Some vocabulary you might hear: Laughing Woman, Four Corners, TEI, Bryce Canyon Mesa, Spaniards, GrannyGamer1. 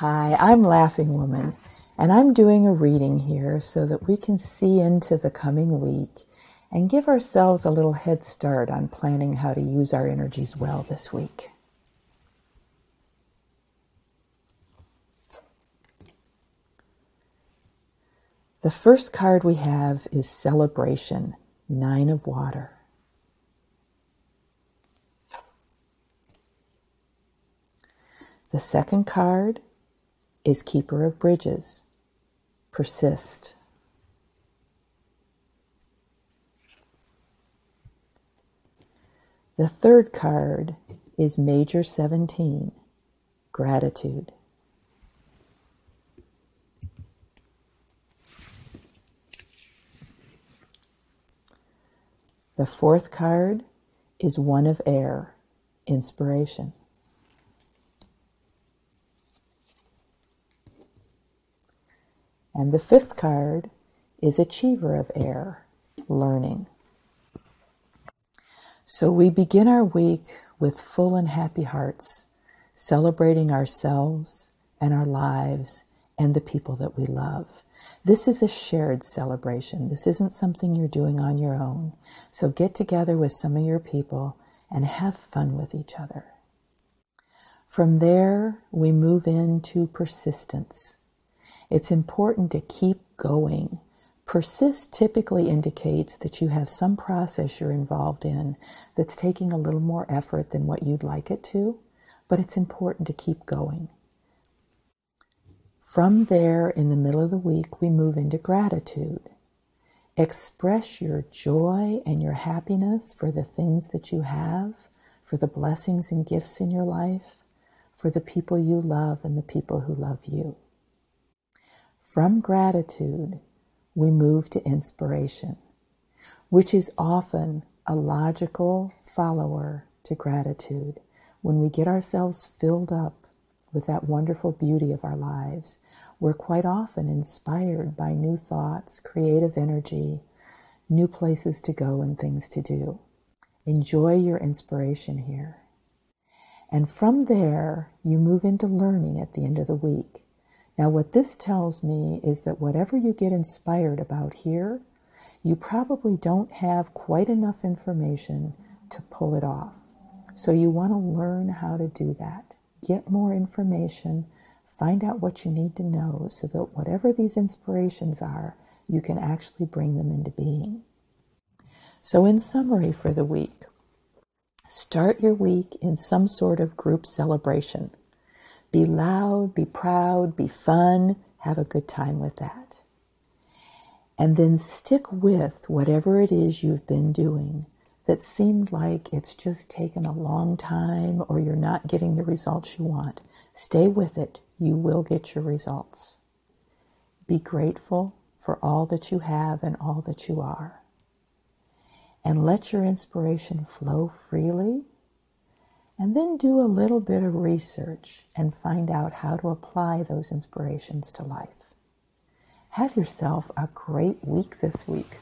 Hi, I'm Laughing Woman, and I'm doing a reading here so that we can see into the coming week and give ourselves a little head start on planning how to use our energies well this week. The first card we have is Celebration, Nine of Water. The second card is Keeper of Bridges, Persist. The third card is Major 17, Gratitude. The fourth card is One of Air, Inspiration. And the fifth card is Achiever of Air, Learning. So we begin our week with full and happy hearts, celebrating ourselves and our lives and the people that we love. This is a shared celebration. This isn't something you're doing on your own. So get together with some of your people and have fun with each other. From there, we move into persistence. It's important to keep going. Persist typically indicates that you have some process you're involved in that's taking a little more effort than what you'd like it to, but it's important to keep going. From there, in the middle of the week, we move into gratitude. Express your joy and your happiness for the things that you have, for the blessings and gifts in your life, for the people you love and the people who love you. From gratitude, we move to inspiration, which is often a logical follower to gratitude. When we get ourselves filled up with that wonderful beauty of our lives, we're quite often inspired by new thoughts, creative energy, new places to go and things to do. Enjoy your inspiration here. And from there, you move into learning at the end of the week. Now, what this tells me is that whatever you get inspired about here, you probably don't have quite enough information to pull it off. So you want to learn how to do that. Get more information, find out what you need to know so that whatever these inspirations are, you can actually bring them into being. So in summary for the week, start your week in some sort of group celebration. Be loud, be proud, be fun, have a good time with that. And then stick with whatever it is you've been doing that seemed like it's just taken a long time or you're not getting the results you want. Stay with it. You will get your results. Be grateful for all that you have and all that you are. And let your inspiration flow freely. And then do a little bit of research and find out how to apply those inspirations to life. Have yourself a great week this week.